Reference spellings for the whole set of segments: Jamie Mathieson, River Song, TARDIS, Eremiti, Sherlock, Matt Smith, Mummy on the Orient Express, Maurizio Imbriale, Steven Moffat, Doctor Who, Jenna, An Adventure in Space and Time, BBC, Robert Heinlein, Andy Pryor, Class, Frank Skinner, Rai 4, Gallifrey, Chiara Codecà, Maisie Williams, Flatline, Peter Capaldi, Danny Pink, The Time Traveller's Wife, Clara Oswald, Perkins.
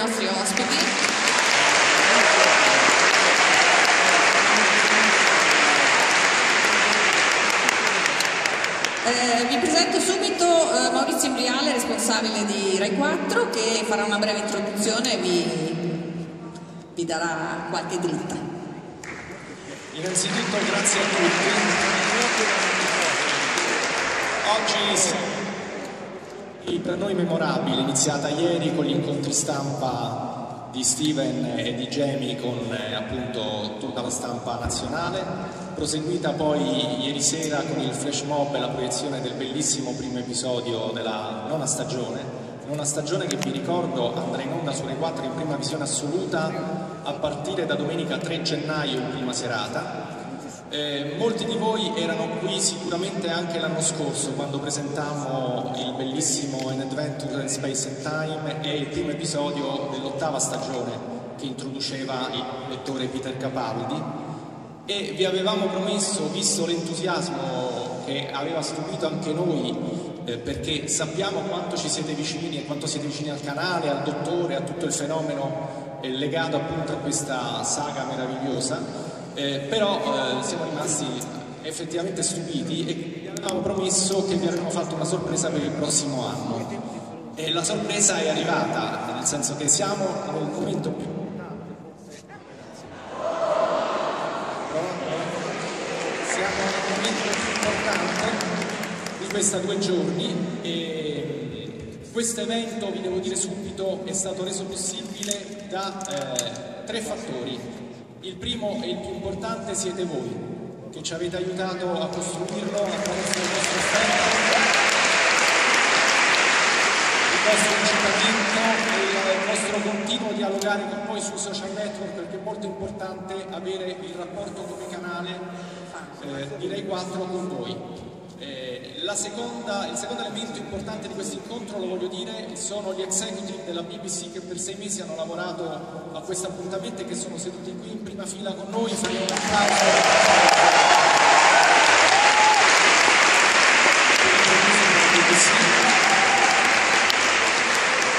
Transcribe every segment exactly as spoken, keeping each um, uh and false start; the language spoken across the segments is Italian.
nostri ospiti. Eh, vi presento subito eh, Maurizio Imbriale, responsabile di Rai quattro, che farà una breve introduzione e vi, vi darà qualche dritta. Innanzitutto grazie a tutti. Oggi si... per noi memorabile, iniziata ieri con gli incontri stampa di Steven e di Jamie con eh, appunto tutta la stampa nazionale, proseguita poi ieri sera con il flash mob e la proiezione del bellissimo primo episodio della nona stagione, una stagione che vi ricordo andrà in onda su Rai quattro in prima visione assoluta a partire da domenica tre gennaio in prima serata. Eh, molti di voi erano qui sicuramente anche l'anno scorso quando presentammo il bellissimo An Adventure in Space and Time e il primo episodio dell'ottava stagione che introduceva il dottore Peter Capaldi, e vi avevamo promesso, visto l'entusiasmo che aveva stupito anche noi, eh, perché sappiamo quanto ci siete vicini e quanto siete vicini al canale, al dottore, a tutto il fenomeno eh, legato appunto a questa saga meravigliosa. Eh, però eh, siamo rimasti effettivamente stupiti e avevamo promesso che vi avremmo fatto una sorpresa per il prossimo anno, e la sorpresa è arrivata, nel senso che siamo al momento più siamo al momento più importante di questi due giorni, e questo evento, vi devo dire subito, è stato reso possibile da eh, tre fattori. Il primo e il più importante siete voi, che ci avete aiutato a costruirlo attraverso il vostro tempo, il vostro incitamento e il vostro continuo dialogare con voi sui social network, perché è molto importante avere il rapporto come canale eh, di Rai quattro con voi. Eh, la seconda, il secondo elemento importante di questo incontro, lo voglio dire, sono gli executive della B B C che per sei mesi hanno lavorato a questo appuntamento e che sono seduti qui in prima fila con noi. Faremo un applauso della B B C,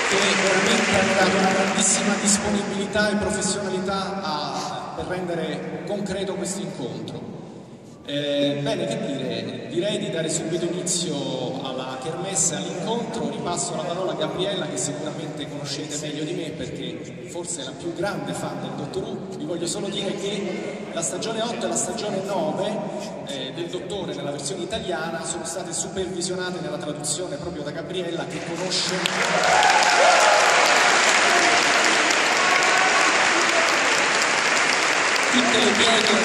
che veramente hanno dato una grandissima disponibilità e professionalità a, per rendere concreto questo incontro. Eh, bene, che dire, direi di dare subito inizio alla kermesse, all'incontro. Ripasso la parola a Gabriella, che sicuramente conoscete meglio di me perché forse è la più grande fan del Dottor Who. Vi voglio solo dire che la stagione otto e la stagione nove eh, del Dottore nella versione italiana sono state supervisionate nella traduzione proprio da Gabriella, che conosce... tutte le pieghe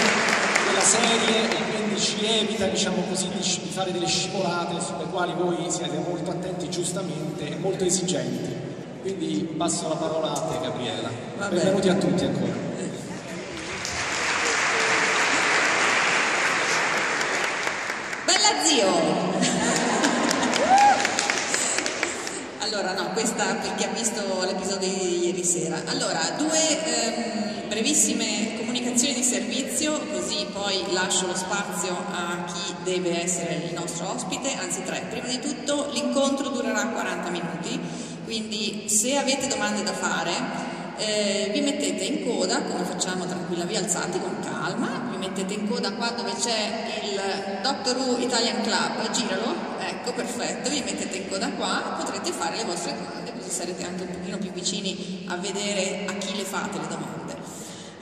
della serie, e quindi ci evita, diciamo così, di fare delle scivolate sulle quali voi siete molto attenti, giustamente, e molto esigenti. Quindi passo la parola a te, Gabriella. Vabbè. Benvenuti a tutti ancora. Bella zio! Allora, no, questa per chi ha visto l'episodio di ieri sera. Allora, due ehm, brevissime comunicazioni di servizio, così poi lascio lo spazio a chi deve essere il nostro ospite, anzi tre. Prima di tutto, l'incontro durerà quaranta minuti, quindi se avete domande da fare eh, vi mettete in coda, come facciamo tranquilla, vi alzate con calma, vi mettete in coda qua dove c'è il Doctor Who Italian Club, giralo. Ecco, perfetto, vi mettete in coda qua, potrete fare le vostre domande, così sarete anche un pochino più vicini a vedere a chi le fate le domande.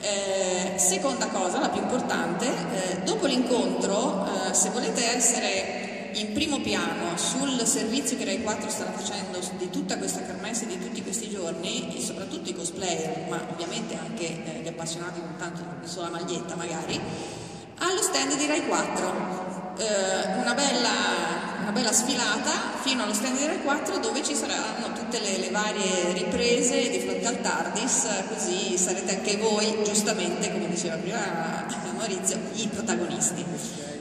Eh, seconda cosa, la più importante, eh, dopo l'incontro, eh, se volete essere in primo piano sul servizio che Rai quattro starà facendo di tutta questa kermesse di tutti questi giorni, e soprattutto i cosplayer, ma ovviamente anche eh, gli appassionati con tanto sulla maglietta magari, allo stand di Rai quattro. Eh, una bella... una bella sfilata fino allo stand di Rai quattro, dove ci saranno tutte le, le varie riprese di fronte al TARDIS, così sarete anche voi, giustamente, come diceva prima Maurizio, i protagonisti.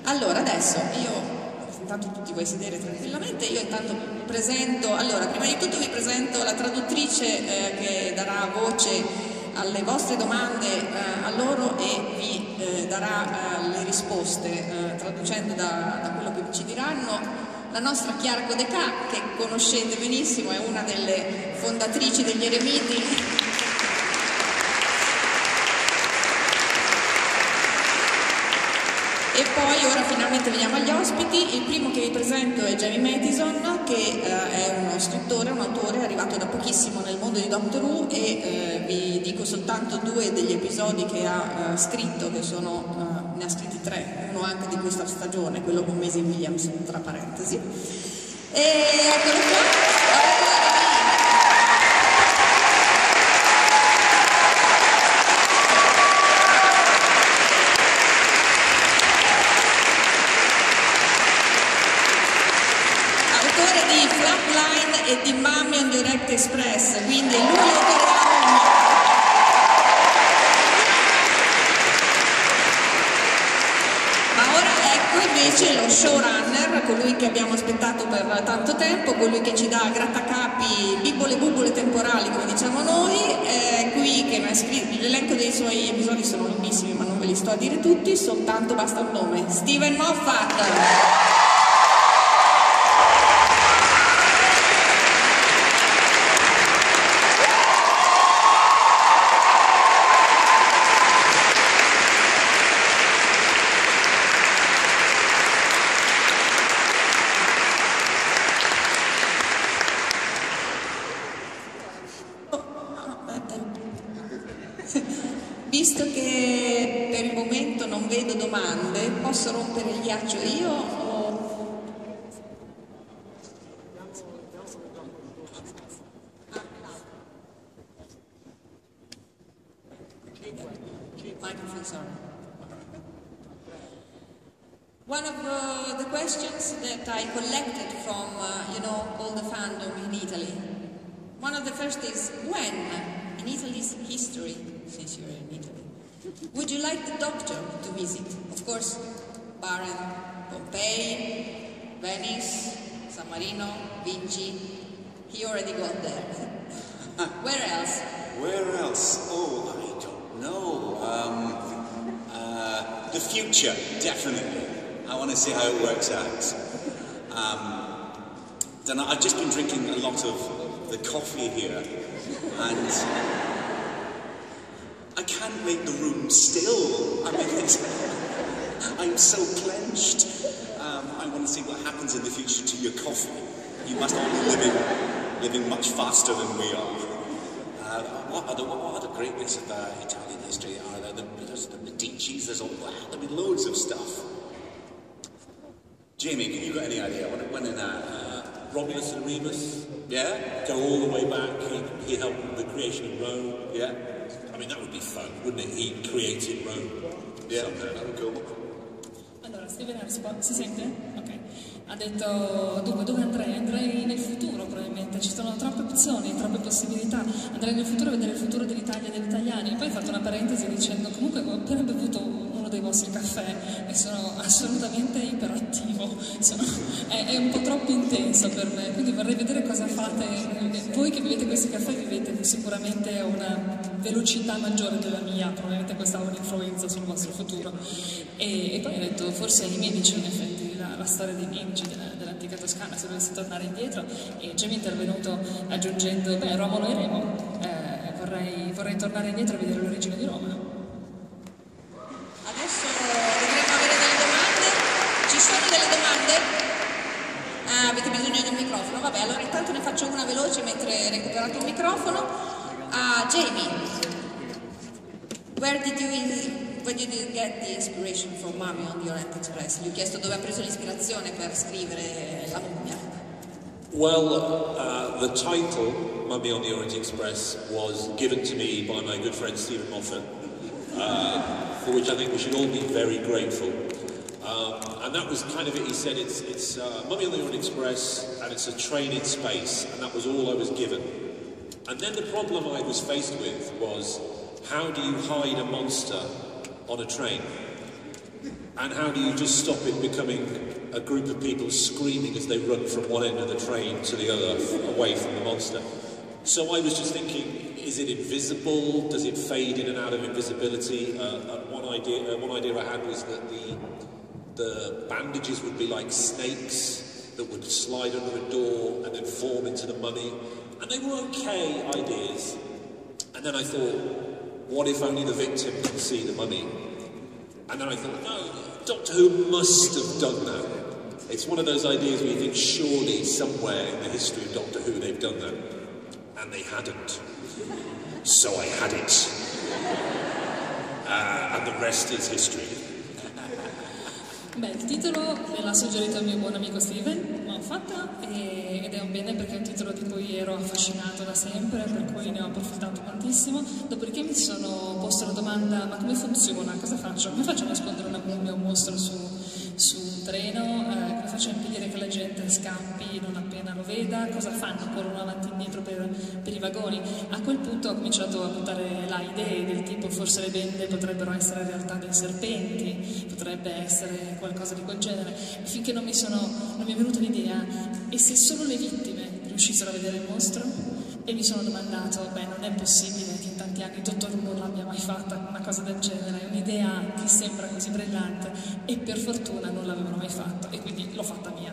Allora, adesso io, intanto tutti voi sedere tranquillamente, io intanto presento, allora, prima di tutto vi presento la traduttrice eh, che darà voce alle vostre domande eh, a loro e vi eh, darà eh, le risposte, eh, traducendo da, da quello che ci diranno. La nostra Chiara Codecà, che conoscete benissimo, è una delle fondatrici degli Eremiti E poi ora finalmente veniamo agli ospiti. Il primo che vi presento è Jamie Mathieson, che eh, è uno scrittore, un autore arrivato da pochissimo nel mondo di Doctor Who, e eh, vi dico soltanto due degli episodi che ha eh, scritto, che sono, eh, ne ha scritti tre, uno anche di questa stagione, quello con Maisie Williams, tra parentesi. E eccolo qua. E di Mummy on the Orient Express, quindi lui è... Ma ora ecco invece lo showrunner, colui che abbiamo aspettato per tanto tempo, colui che ci dà grattacapi, bibole bubole temporali, come diciamo noi, è qui che mi ha scritto l'elenco dei suoi episodi, sono lunghissimi ma non ve li sto a dire tutti, soltanto basta un nome: Steven Moffat. Allora, Steven ha risposto, si sente? Ok. Ha detto, dunque, dove andrei? Andrei nel futuro, probabilmente, ci sono troppe opzioni, troppe possibilità. Andrei nel futuro a vedere il futuro dell'Italia e degli italiani. E poi ha fatto una parentesi dicendo, comunque ho appena bevuto uno dei vostri caffè e sono assolutamente iperattivo, sono, è, è un po' troppo intenso per me, quindi vorrei vedere cosa fate. Voi che bevete questi caffè vivete sicuramente una... velocità maggiore della mia, probabilmente questa ha un'influenza sul vostro futuro. E, e poi ho detto, forse ai miei vicini, in effetti, la, la storia dei miei vicini della, dell'antica Toscana, se dovessi tornare indietro. E Jamie è intervenuto aggiungendo, beh, Romolo e Remo, eh, vorrei, vorrei tornare indietro a vedere l'origine di Roma. Adesso dovremmo avere delle domande. Ci sono delle domande? Ah, avete bisogno di un microfono? Vabbè, allora intanto ne faccio una veloce mentre recuperate il microfono. Uh, Jamie, where did you where did you get the inspiration from Mummy on the Orient Express? Gli ho chiesto dove ha preso l'ispirazione per scrivere La mummia. Well, uh, the title Mummy on the Orient Express was given to me by my good friend Steven Moffat, uh, for which I think we should all be very grateful. Um, and that was kind of it. He said it's it's uh, Mummy on the Orient Express, and it's a train in space, and that was all I was given. And then the problem I was faced with was, how do you hide a monster on a train? And how do you just stop it becoming a group of people screaming as they run from one end of the train to the other, away from the monster? So I was just thinking, is it invisible? Does it fade in and out of invisibility? Uh, and one idea, uh, one idea I had was that the, the bandages would be like snakes that would slide under a door and then form into the mummy. And they were okay ideas. And then I thought, what if only the victim can see the mummy? And then I thought, oh, Doctor Who must have done that. It's one of those ideas where you think, surely somewhere in the history of Doctor Who they've done that. And they hadn't. So I had it. Uh, and the rest is history. Beh, il titolo me l'ha suggerito il mio buon amico Steven Moffat e, ed è un bene perché è un titolo di cui ero affascinato da sempre, per cui ne ho approfittato tantissimo. Dopodiché mi sono posto la domanda: ma come funziona? Cosa faccio? Come faccio a nascondere una mummia o un mostro su, su un treno? Eh, come faccio a impedire che la gente scappi non appena lo veda? Cosa fanno? Corrono avanti e indietro per, per i vagoni? A quel punto ho cominciato a buttare là idee del tipo: forse le bende potrebbero essere in realtà dei serpenti, potrebbe essere qualcosa di quel genere, finché non mi, sono, non mi è venuta l'idea: e se solo le vittime riuscissero a vedere il mostro? E mi sono domandato: beh, non è possibile che in tanti anni il dottor non l'abbia mai fatta una cosa del genere, un'idea che sembra così brillante, e per fortuna non l'avevano mai fatta, e quindi l'ho fatta mia.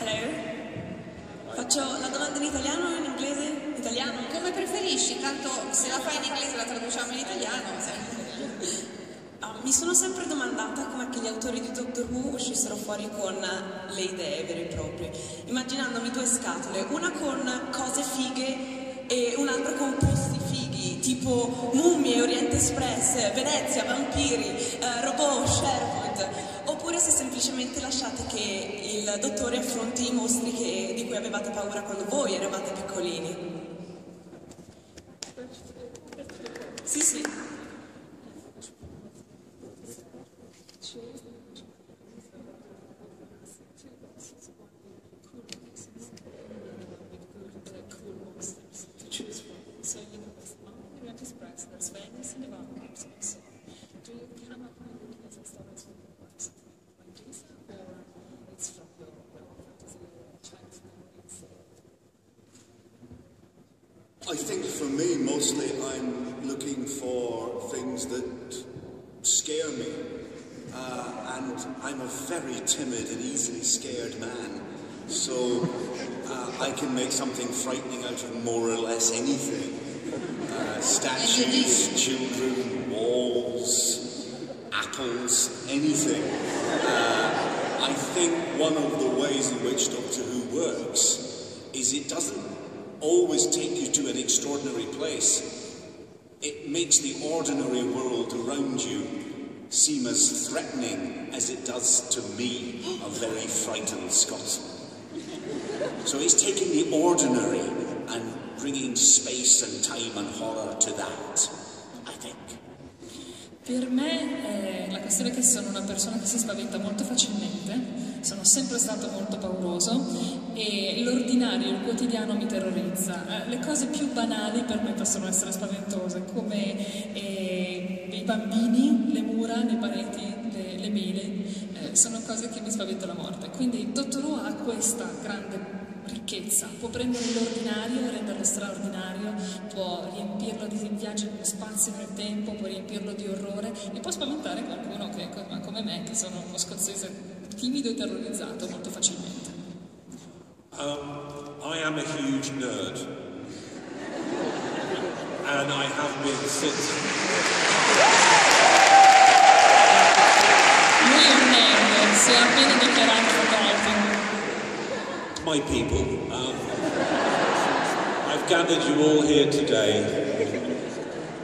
Hello. Faccio la domanda in italiano o in inglese? Italiano? Come preferisci, tanto se la fai in inglese la traduciamo in italiano. Sì. Mi sono sempre domandata come che gli autori di Doctor Who uscissero fuori con le idee vere e proprie, immaginandomi due scatole, una con cose fighe e un'altra con posti fighi, tipo mummie, Orient Express, Venezia, vampiri, eh, robot, Sherwood, oppure se semplicemente lasciate che il dottore affronti i mostri che, di cui avevate paura quando voi eravate piccolini. Sì, sì. I think for me, mostly I'm looking for things that scare me. Uh, and I'm a very timid and easily scared man. So uh, I can make something frightening out of more or less anything. Uh, statues, children, walls, apples, anything. Uh, I think one of the ways in which Doctor Who works is it doesn't always take you to an extraordinary place. It makes the ordinary world around you seem as threatening as it does to me, a very frightened Scotsman. So it's taking the ordinary and bringing space and time and horror to that, I think. Per me eh, la questione è che sono una persona che si spaventa molto facilmente, sono sempre stato molto pauroso e l'ordinario, il quotidiano mi terrorizza. Eh, le cose più banali per me possono essere spaventose, come eh, i bambini, le mura, le pareti, le, le mele, eh, sono cose che mi spaventano la morte. Quindi Doctor Who ha questa grande ricchezza, può prendere l'ordinario e renderlo straordinario, può riempirlo di viaggi nello spazio e nel tempo, può riempirlo di orrore e può spaventare qualcuno che, come me, che sono uno scozzese timido e terrorizzato molto facilmente. Um, I am a huge nerd and I have been since. Lui è un nerd, si è appena dichiarato fotografo. My people, um, I've gathered you all here today.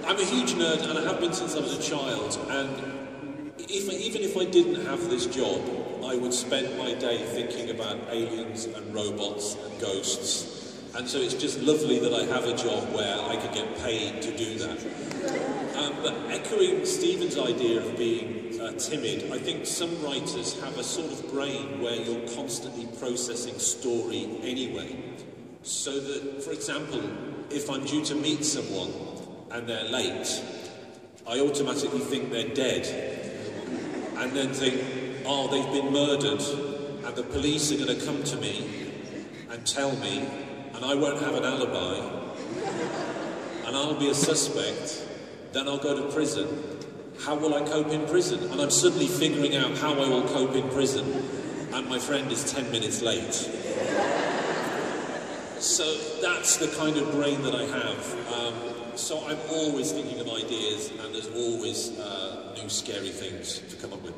I'm a huge nerd and I have been since I was a child, and if, even if I didn't have this job, I would spend my day thinking about aliens and robots and ghosts, and so it's just lovely that I have a job where I could get paid to do that. Um, but echoing Stephen's idea of being Uh, timid, I think some writers have a sort of brain where you're constantly processing story anyway. So that, for example, if I'm due to meet someone and they're late, I automatically think they're dead and then think, oh, they've been murdered and the police are going to come to me and tell me and I won't have an alibi and I'll be a suspect, then I'll go to prison. How will I cope in prison? And I'm suddenly figuring out how I will cope in prison, and my friend is ten minutes late. So that's the kind of brain that I have. Um, so I'm always thinking of ideas, and there's always uh, new scary things to come up with.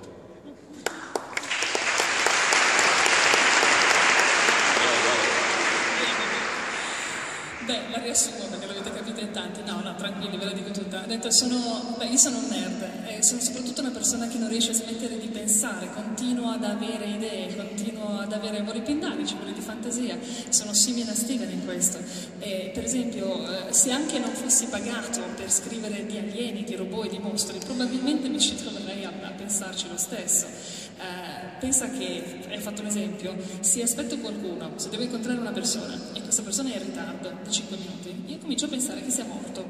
Beh, la riassumo perché l'avete capita in tanti. No, no, tranquilli, ve la dico tutta. Ha detto, sono, beh, io sono un nerd, e sono soprattutto una persona che non riesce a smettere di pensare, continuo ad avere idee, continuo ad avere voli pindarici, voli di fantasia. Sono simile a Steven in questo. E, per esempio, se anche non fossi pagato per scrivere di alieni, di robot e di mostri, probabilmente mi ci troverei a, a pensarci lo stesso. Uh, pensa che, hai fatto un esempio, se aspetto qualcuno, se devo incontrare una persona e questa persona è in ritardo di cinque minuti, io comincio a pensare che sia morto,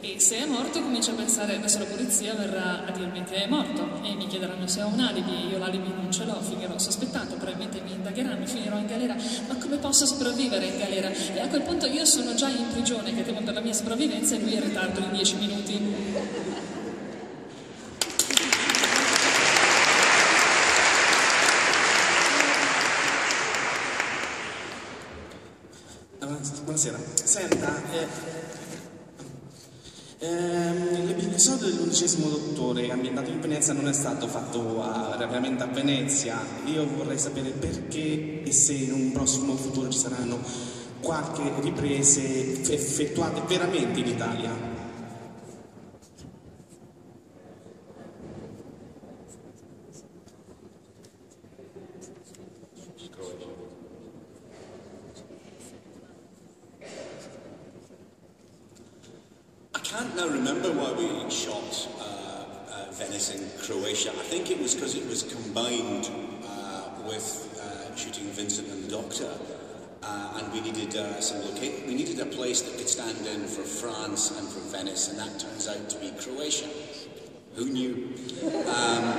e se è morto comincio a pensare, adesso la polizia verrà a dirmi che è morto e mi chiederanno se ho un alibi, io l'alibi non ce l'ho, finirò sospettato, probabilmente mi indagheranno, finirò in galera, ma come posso sopravvivere in galera? E a quel punto io sono già in prigione che temo per la mia sopravvivenza e lui è in ritardo di dieci minuti. Buonasera, senta, eh, ehm, l'episodio dell'undicesimo dottore ambientato in Venezia non è stato fatto a, veramente a Venezia. Io vorrei sapere perché e se in un prossimo futuro ci saranno qualche riprese effettuate veramente in Italia. And that turns out to be Croatia. Who knew? Um,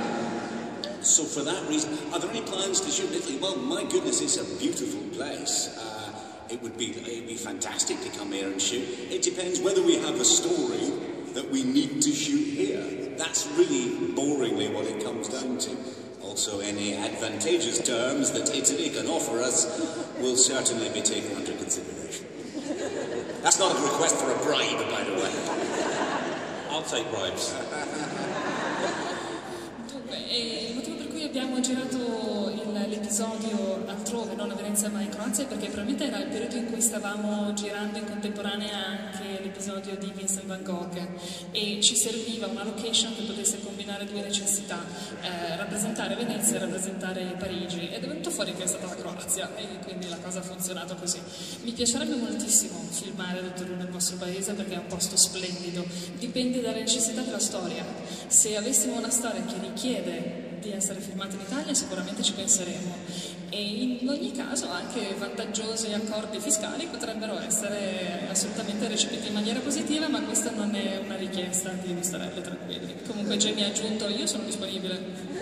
so for that reason, are there any plans to shoot in Italy? Well, my goodness, it's a beautiful place. Uh, it would be, it'd be fantastic to come here and shoot. It depends whether we have a story that we need to shoot here. That's really boringly what it comes down to. Also, any advantageous terms that Italy can offer us will certainly be taken under consideration. That's not a request for a bribe, by the way. I'll take bribes. Dunque, eh, il motivo per cui abbiamo girato l'episodio altrove, non a Venezia ma in Croazia, perché probabilmente era il periodo in cui stavamo girando in contemporanea anche l'episodio di Vincent Van Gogh, e ci serviva una location che potesse combinare due necessità, eh, rappresentare Venezia e rappresentare Parigi, ed è venuto fuori che è stata la Croazia, e quindi la cosa ha funzionato così. Mi piacerebbe moltissimo filmare Doctor Who nel vostro paese perché è un posto splendido, dipende dalle necessità della storia. Se avessimo una storia che richiede di essere filmati in Italia sicuramente ci penseremo, e in ogni caso anche vantaggiosi accordi fiscali potrebbero essere assolutamente recepiti in maniera positiva, ma questa non è una richiesta di mostrarle tranquilli. Comunque Jamie ha aggiunto, io sono disponibile.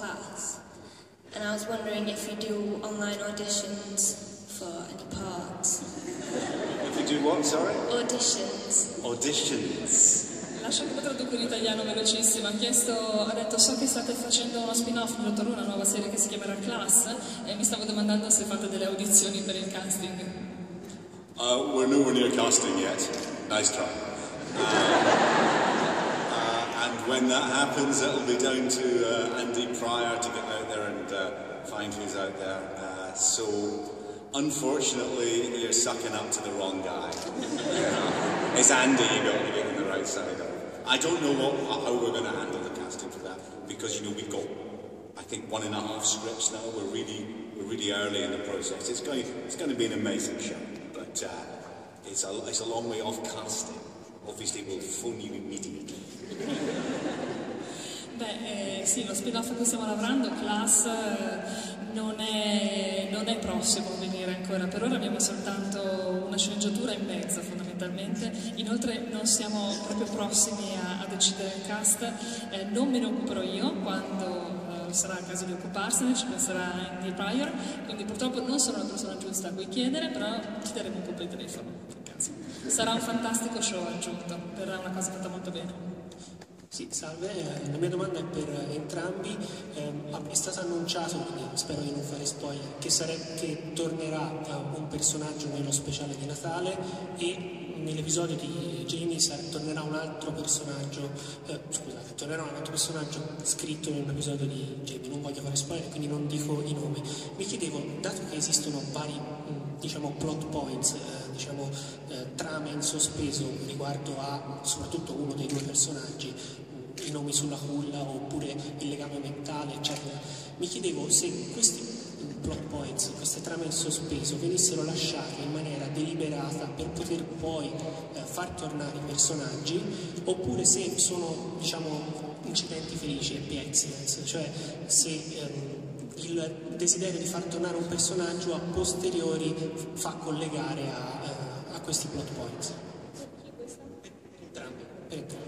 Class, and I was wondering if you do online auditions for any parts. If you do what, sorry? Auditions. Auditions. Lascia che lo traduco in italiano velocissimo. Ha chiesto, ha detto, so che state facendo uno spin-off di Doctor Who, una nuova serie che si chiamerà Class, e mi stavo domandando se fate delle audizioni per il casting. Uh, we're nowhere near casting yet. Nice try. Um... And when that happens, it'll be down to uh, Andy Pryor to get out there and uh, find who's out there. Uh, so, unfortunately, you're sucking up to the wrong guy. Yeah. It's Andy you've got to get on the right side of. I don't know what, how we're going to handle the casting for that, because, you know, we've got, I think, one and a half scripts now. We're really, we're really early in the process. It's going, it's going to be an amazing show, but uh, it's a, it's a long way off casting. Obviously, we'll phone you immediately. Beh, eh, sì, lo spin-off a cui stiamo lavorando, Class, non è, non è prossimo a venire ancora. Per ora abbiamo soltanto una sceneggiatura e mezza, fondamentalmente. Inoltre non siamo proprio prossimi a, a decidere il cast. Eh, non me ne occuperò io quando... non sarà il caso di occuparsene, ci penserà Andy Pryor, quindi purtroppo non sono la persona giusta a cui chiedere, però chiederemo un po' per telefono, per caso. Sarà un fantastico show aggiunto, verrà una cosa fatta molto bene. Sì, salve, la mia domanda è per entrambi. Eh, è stato annunciato, quindi spero di non fare spoiler, che, che tornerà un personaggio nello speciale di Natale e nell'episodio di Jamie tornerà un altro personaggio, eh, scusate, tornerà un altro personaggio scritto in un episodio di Jamie. Non voglio fare spoiler, quindi non dico i nomi. Mi chiedevo, dato che esistono vari diciamo, plot points, eh, diciamo, eh, trame in sospeso riguardo a soprattutto uno dei due personaggi, i nomi sulla culla oppure il legame mentale eccetera, mi chiedevo se questi plot points, queste trame in sospeso venissero lasciate in maniera deliberata per poter poi eh, far tornare i personaggi, oppure se sono diciamo incidenti felici, happy accidents, cioè se ehm, il desiderio di far tornare un personaggio a posteriori fa collegare a, eh, a questi plot points. Entrambi, per entrambi.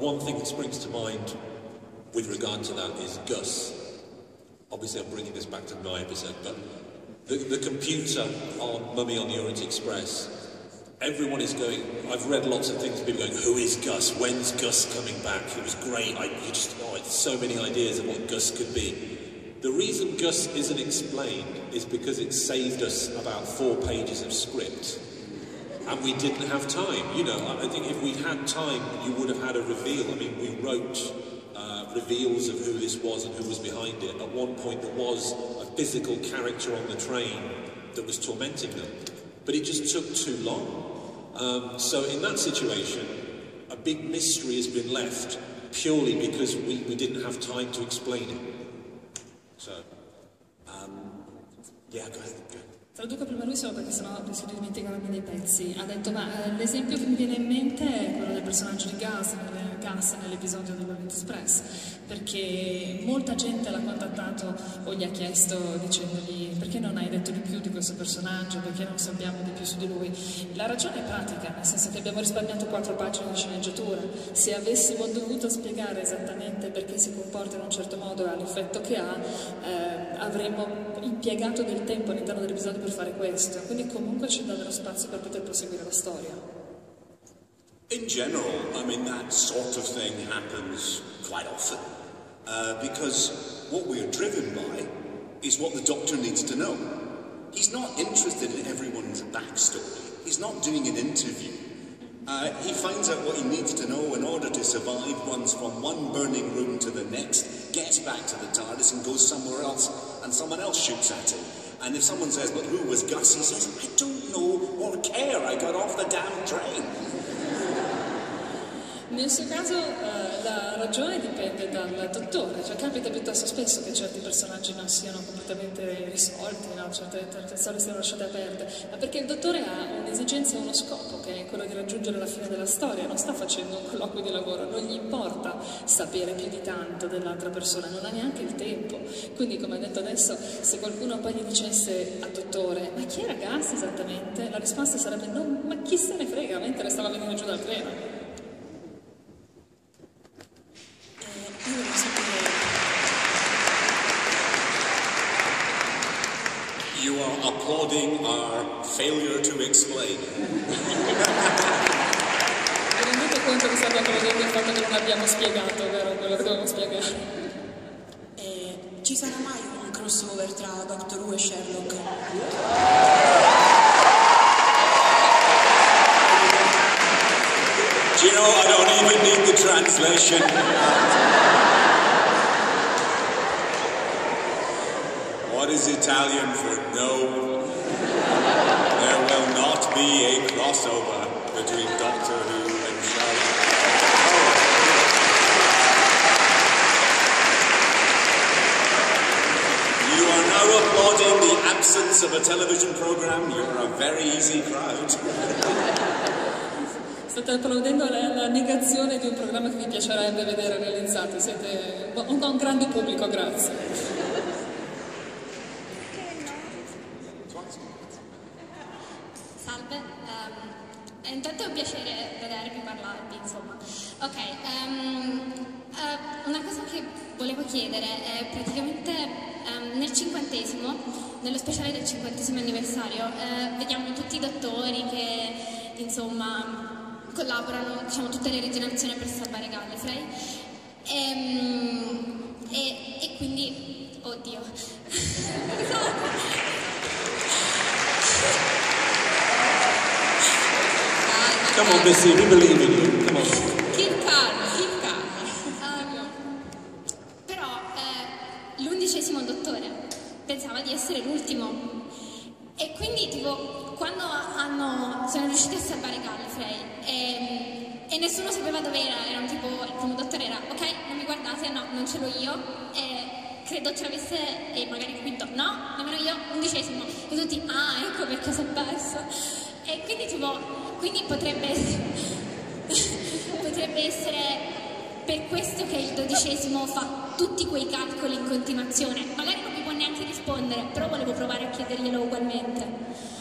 One thing that springs to mind with regard to that is Gus. Obviously I'm bringing this back to my episode, but the, the computer on Mummy on the Orient Express, everyone is going, I've read lots of things, people going, who is Gus? When's Gus coming back? It was great, I you just, oh, it's so many ideas of what Gus could be. The reason Gus isn't explained is because it saved us about four pages of script. And we didn't have time, you know, I think if we'd had time, you would have had a reveal. I mean, we wrote uh, reveals of who this was and who was behind it. At one point, there was a physical character on the train that was tormenting them, but it just took too long. Um, so in that situation, a big mystery has been left purely because we, we didn't have time to explain it. So, um, yeah, go ahead, go ahead. Traduco prima lui solo perché sennò si dimenticano dei pezzi. Ha detto, ma eh, l'esempio che mi viene in mente è quello del personaggio di Gus, Gus nell'episodio dell'Orient Express, perché molta gente l'ha contattato o gli ha chiesto dicendogli perché non hai detto di più di questo personaggio, perché non sappiamo di più su di lui. La ragione è pratica, nel senso che abbiamo risparmiato quattro pagine di sceneggiatura. Se avessimo dovuto spiegare esattamente perché si comporta in un certo modo e ha l'effetto che ha, eh, avremmo impiegato del tempo all'interno dell'episodio per fare questo, quindi comunque ci dà dello spazio per poter proseguire la storia. In general, I mean, that sort of thing happens quite often uh, because what we are driven by is what the Doctor needs to know. He's not interested in everyone's backstory. He's not doing an interview. Uh, he finds out what he needs to know in order to survive, runs from one burning room to the next, gets back to the TARDIS and goes somewhere else, and someone else shoots at him. And if someone says, but who was Gus? He says, I don't know or care, I got off the damn train. Nel suo caso eh, la ragione dipende dal dottore, cioè capita piuttosto spesso che certi personaggi non siano completamente risolti, no? certe, certe storie siano lasciate aperte, ma perché il dottore ha un'esigenza e uno scopo che è quello di raggiungere la fine della storia, non sta facendo un colloquio di lavoro, non gli importa sapere più di tanto dell'altra persona, non ha neanche il tempo, quindi come ha detto adesso, se qualcuno poi gli dicesse al dottore ma chi era Gus esattamente, la risposta sarebbe non, ma chi se ne frega mentre stava venendo giù dal treno. You are applauding our failure to explain. Vi rendete conto che stiamo applaudendo il fatto che non abbiamo spiegato, vero? Quello che dovevamo spiegare. Eh, ci sarà mai un crossover tra Doctor Who e Sherlock? Do you know, I don't even need the translation. What is Italian for no? There will not be a crossover between Doctor Who and Sherlock. now applaud in the absence of a television program. You're a very easy crowd. State applaudendo la, la negazione di un programma che vi piacerebbe vedere realizzato. Siete un, un grande pubblico, grazie. Salve, um, intanto è un piacere vedervi, parlarvi, insomma. Ok, um, uh, una cosa che volevo chiedere è praticamente um, nel cinquantesimo, nello speciale del cinquantesimo anniversario, uh, vediamo tutti i dottori che insomma collaborano, diciamo tutte le rigenerazioni per salvare Gallifrey e, um, e, e quindi, oddio, esatto. Come on, Missy, we believe in you. Come on. Keep calm, keep calm. Um, però eh, l'undicesimo dottore pensava di essere l'ultimo. E quindi, tipo, quando hanno, sono riusciti a salvare Gallifrey e, e nessuno sapeva dove era, erano tipo, il primo dottore era, ok, non mi guardate, no, non ce l'ho io. E credo ce l'avesse, e magari il quinto, no, nemmeno io, undicesimo. E tutti, ah, ecco perché si è perso. E quindi, tipo, quindi potrebbe essere, potrebbe essere per questo che il dodicesimo fa tutti quei calcoli in continuazione. Magari non mi può neanche rispondere, però volevo provare a chiederglielo ugualmente.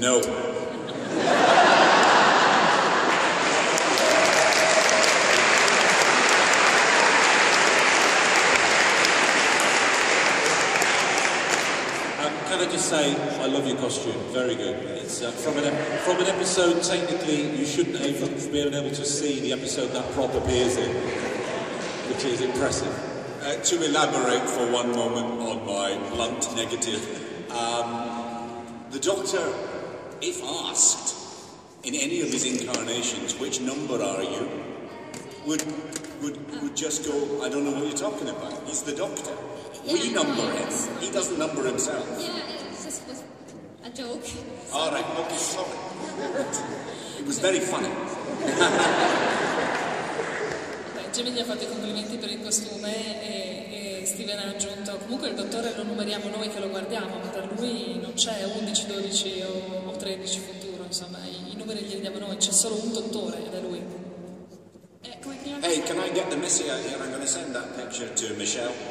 No. Um, can I just say, I love your costume, very good. It's uh, from, an ep from an episode, technically, you shouldn't have been able to see the episode that prop appears in, which is impressive. Uh, to elaborate for one moment on my blunt negative, um, the Doctor, if asked, in any of his incarnations, which number are you, would, would, would just go, I don't know what you're talking about. He's the Doctor. Yeah, we number him. No, he doesn't number himself. Yeah, it's just was a joke. So. All right, okay, sorry. It was very funny. Jamie gli ha fatto i complimenti per il costume e, e Steven ha aggiunto, comunque il dottore lo numeriamo noi che lo guardiamo, per lui non c'è undici, dodici o... tredici futuro, insomma, i numeri li diamo noi, c'è solo un dottore ed è lui. Hey, can I get the missy out here? I'm going to send that picture to Michelle.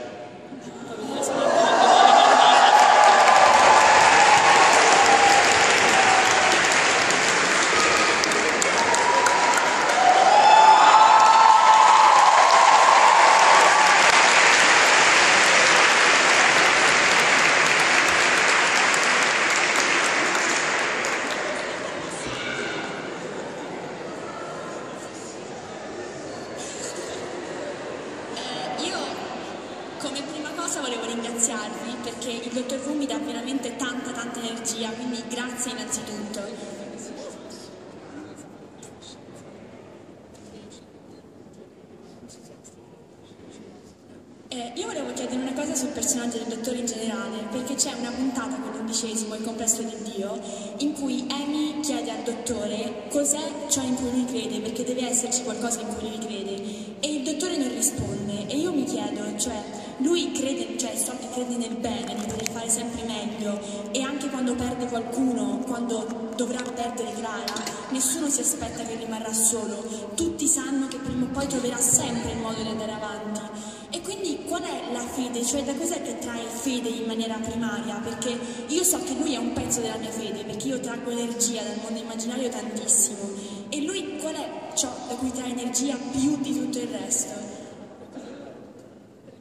Cioè da cos'è che trae fede in maniera primaria? Perché io so che lui è un pezzo della mia fede, perché io traggo energia dal mondo immaginario tantissimo. E lui qual è ciò da cui trae energia più di tutto il resto?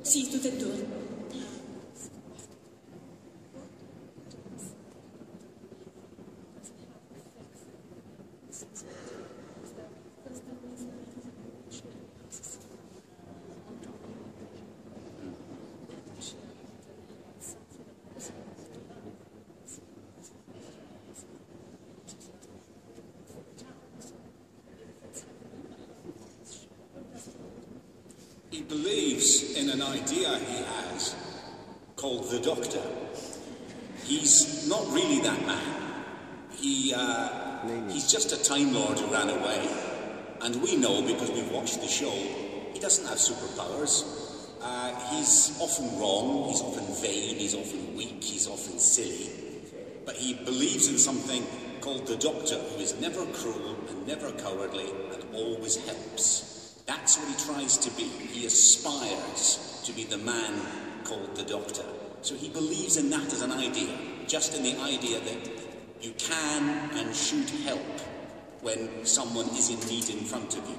Sì, tutte e due. is in an idea he has called the Doctor. He's not really that man. He, uh, he's just a Time Lord who ran away. And we know, because we've watched the show, he doesn't have superpowers. Uh, he's often wrong, he's often vain, he's often weak, he's often silly. But he believes in something called the Doctor, who is never cruel and never cowardly and always helps. That's what he tries to be. He aspires to be the man called the Doctor. So he believes in that as an idea, just in the idea that you can and should help when someone is in need in front of you.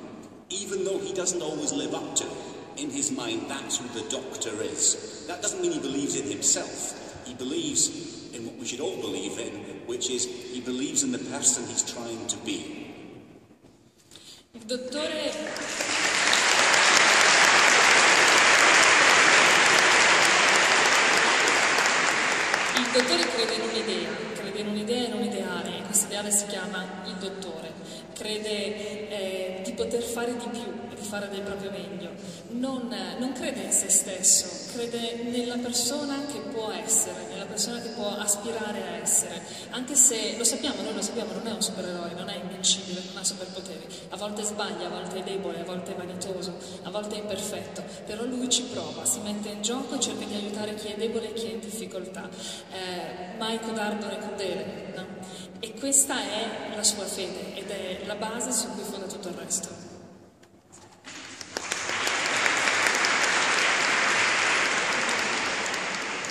Even though he doesn't always live up to it, in his mind that's who the Doctor is. That doesn't mean he believes in himself. He believes in what we should all believe in, which is he believes in the person he's trying to be. Il dottore... Il dottore crede in un'idea, crede in un'idea e in un ideale, e questo ideale si chiama il dottore. Crede eh, di poter fare di più e di fare del proprio meglio. Non, non crede in se stesso, crede nella persona che può essere, nella persona che può aspirare a essere. Anche se, lo sappiamo, noi lo sappiamo, non è un supereroe, non è invincibile, non ha superpoteri. A volte sbaglia, a volte è debole, a volte è vanitoso, a volte è imperfetto. Però lui ci prova, si mette in gioco e cerca di aiutare chi è debole e chi è in difficoltà. Eh, mai codardo né crudele, no? E questa è la sua fede ed è la base su cui fonda tutto il resto.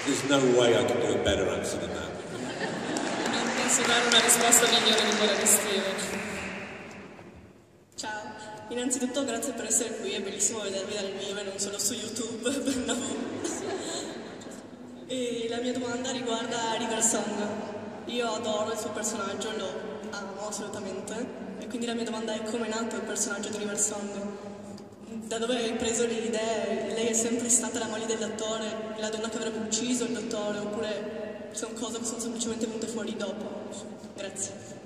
There's no way I can do a better answer than that. Non penso dare una risposta migliore di quella di Steven. Ciao, innanzitutto grazie per essere qui, è bellissimo vedervi dal vivo e non solo su YouTube, no. E la mia domanda riguarda River Song. Io adoro il suo personaggio, lo amo assolutamente, e quindi la mia domanda è: come è nato il personaggio di River Song? Da dove hai preso le idee? Lei è sempre stata la moglie dell'attore, la donna che avrebbe ucciso il dottore, oppure sono cose che sono semplicemente venute fuori dopo? Grazie.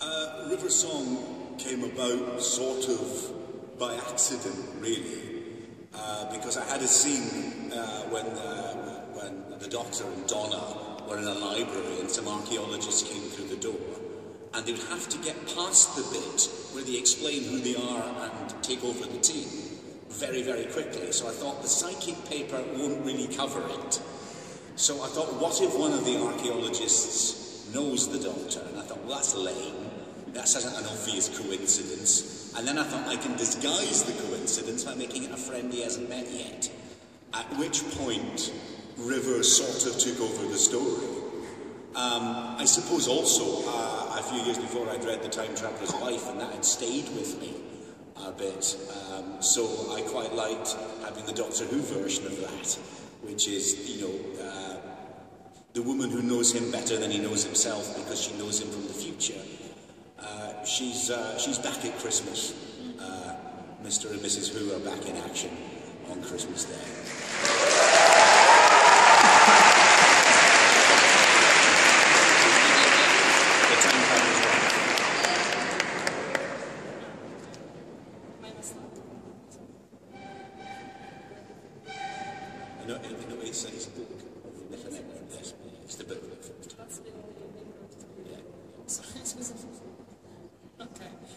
Uh, River Song came about sort of by accident, really, uh, because I had a scene uh, when, uh, when the Doctor and Donna were in a library and some archaeologists came through the door, and they would have to get past the bit where they explain who they are and take over the team very, very quickly. So I thought the psychic paper won't really cover it. So I thought, what if one of the archaeologists knows the Doctor? And I thought, well, that's lame. That's an obvious coincidence. And then I thought, I can disguise the coincidence by making it a friend he hasn't met yet. At which point, River sort of took over the story. Um, I suppose also, uh, a few years before, I'd read The Time Traveller's Wife, and that had stayed with me a bit. Um, so I quite liked having the Doctor Who version of that, which is, you know, uh, the woman who knows him better than he knows himself because she knows him from the future. Uh, she's, uh, she's back at Christmas. Uh, Mister and Missus Who are back in action on Christmas Day. The Time Traveller's Wife. I know, I know it says book. It's the book.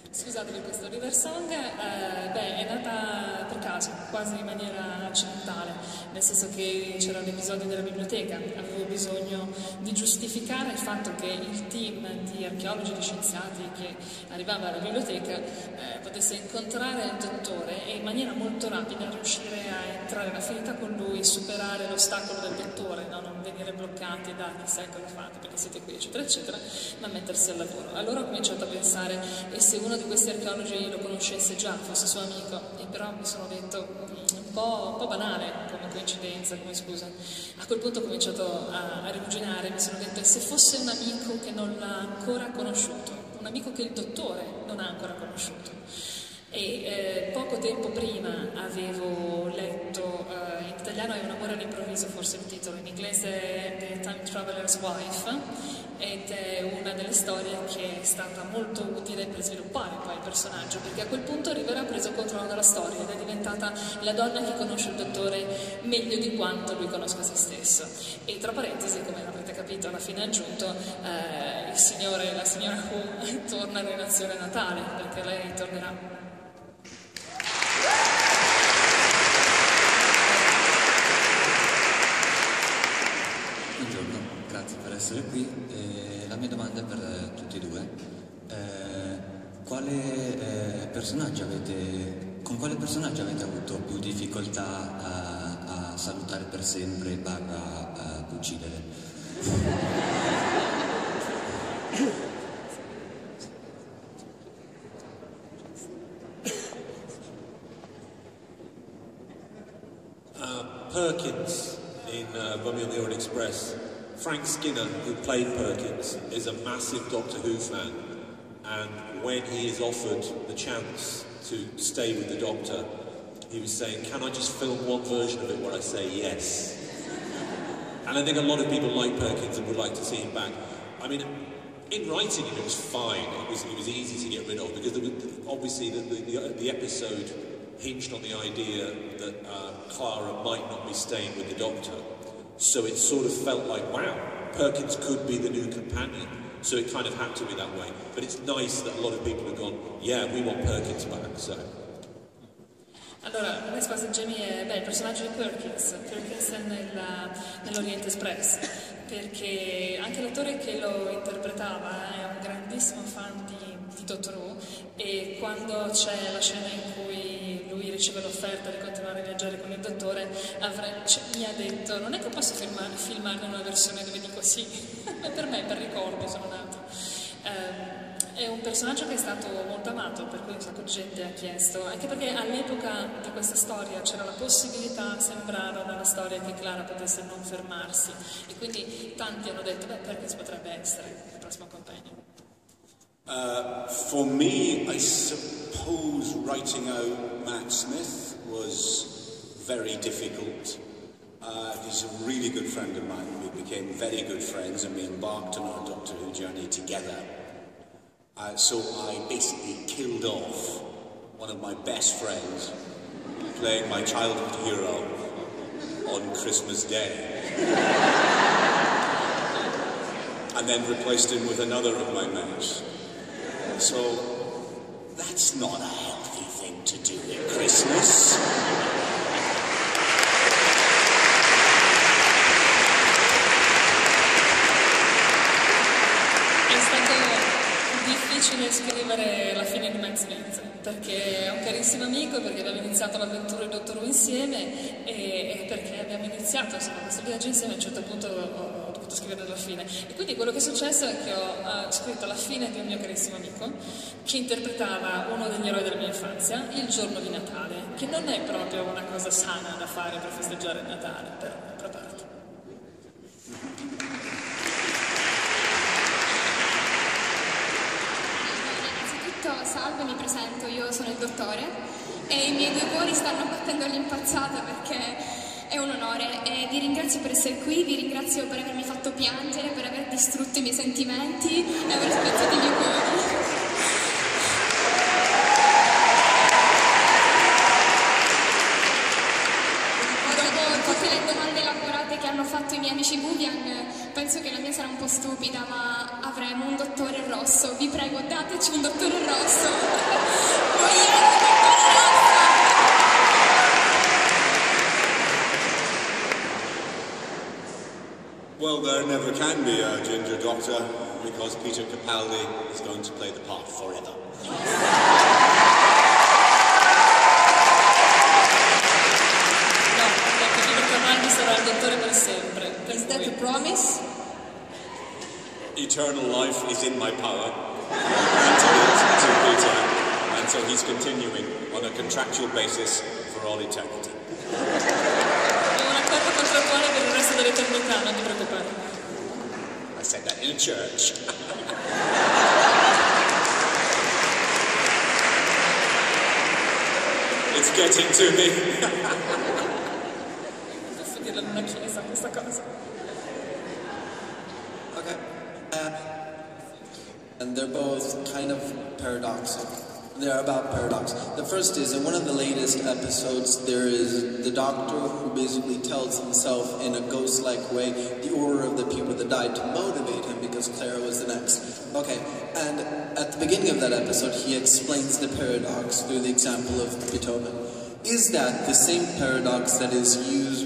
Scusatemi, questo River Song eh, beh, è nata per caso, quasi in maniera accidentale, nel senso che c'era un episodio della biblioteca, avevo bisogno di giustificare il fatto che il team di archeologi, di scienziati che arrivava alla biblioteca eh, potesse incontrare il dottore e in maniera molto rapida riuscire a entrare in affinità con lui, superare l'ostacolo del dottore, no? Non venire bloccati da chissà cosa fate perché siete qui, eccetera, eccetera, ma mettersi al lavoro. Allora ho cominciato a pensare, e se uno di questi archeologi lo conoscesse già, fosse suo amico, e però mi sono detto un po', un po' banale come coincidenza, come scusa. A quel punto ho cominciato a, a rimuginare, mi sono detto, e se fosse un amico che non l'ha ancora conosciuto, un amico che il dottore non ha ancora conosciuto. e eh, poco tempo prima avevo letto, eh, in italiano è Un amore all'improvviso forse il titolo, in inglese è The Time Traveller's Wife, ed è una delle storie che è stata molto utile per sviluppare poi il personaggio, perché a quel punto River ha preso il controllo della storia ed è diventata la donna che conosce il dottore meglio di quanto lui conosca se stesso. E tra parentesi, come avete capito, alla fine ha aggiunto eh, il signore, la signora Who torna in relazione a Natale, perché lei tornerà. Essere qui, eh, la mia domanda è per eh, tutti e due, eh, quale, eh, personaggio avete, con quale personaggio avete avuto più difficoltà a, a salutare per sempre e a, a uccidere? uh, Perkins in uh, Mummy on the Orient Express. Frank Skinner, who played Perkins, is a massive Doctor Who fan, and when he is offered the chance to stay with the Doctor, he was saying, can I just film one version of it where I say yes? And I think a lot of people like Perkins and would like to see him back. I mean, in writing it, it was fine, it was, it was easy to get rid of, because there was, obviously the, the, the episode hinged on the idea that uh, Clara might not be staying with the Doctor. So it sort of felt like, wow, Perkins could be the new companion. So it kind of had to be that way. But it's nice that a lot of people have gone, yeah, we want Perkins back, so. Allora, la risposta di Jamie è, beh, il personaggio di Perkins, Perkins nella, nell'Oriente Express, perché anche l'attore che lo interpretava è un grandissimo fan di, di Doctor Who, e quando c'è la scena in cui lui riceve l'offerta di continuare a viaggiare con il dottore, avrei, cioè, mi ha detto, non è che posso filmare, filmare una versione dove dico sì, ma per me, per ricordo, sono nato. Um, è un personaggio che è stato molto amato, per cui un sacco di gente ha chiesto, anche perché all'epoca di questa storia c'era la possibilità, sembrava dalla storia, che Clara potesse non fermarsi, e quindi tanti hanno detto, beh, perché potrebbe essere il prossimo compagno. Uh, for me, I suppose writing out Matt Smith was very difficult. Uh, he's a really good friend of mine. We became very good friends and we embarked on our Doctor Who journey together. Uh, so I basically killed off one of my best friends, playing my childhood hero on Christmas Day. And then replaced him with another of my mates. So, that's not a healthy thing to do at Christmas. È stato difficile scrivere la fine di Matt Smith, perché è un carissimo amico, perché abbiamo iniziato l'avventura di Doctor Who insieme, e perché abbiamo iniziato, insomma, questo viaggio insieme. A un certo punto ho scrivere alla fine, e quindi quello che è successo è che ho uh, scritto la fine di un mio carissimo amico che interpretava uno degli eroi della mia infanzia il giorno di Natale, che non è proprio una cosa sana da fare per festeggiare il Natale, però a parte. Innanzitutto salve, mi presento, io sono il dottore e i miei due cuori stanno battendo all'impazzata, perché è un onore e vi ringrazio per essere qui, vi ringrazio per avermi fatto piangere, per aver distrutto i miei sentimenti e aver spezzato i miei cuori. Dopo tutte le domande elaborate che hanno fatto i miei amici Bubian, penso che la mia sarà un po' stupida, ma avremo un dottore rosso. Vi prego, dateci un dottore rosso. Vogliamo un dottore rosso! Well, there never can be a ginger doctor, because Peter Capaldi is going to play the part forever. Is that a promise? Eternal life is in my power. Until Peter, and so he's continuing on a contractual basis for all eternity. I said that in a church. getting to me. Giusto che non è chiesa questa cosa. Okay. Uh, and they're both kind of paradoxical. They're about paradox. The first is, in one of the latest episodes, there is the Doctor who basically tells himself in a ghost-like way the order of the people that died to motivate him because Clara was the next. Okay, and at the beginning of that episode, he explains the paradox through the example of Beethoven. Is that the same paradox that is used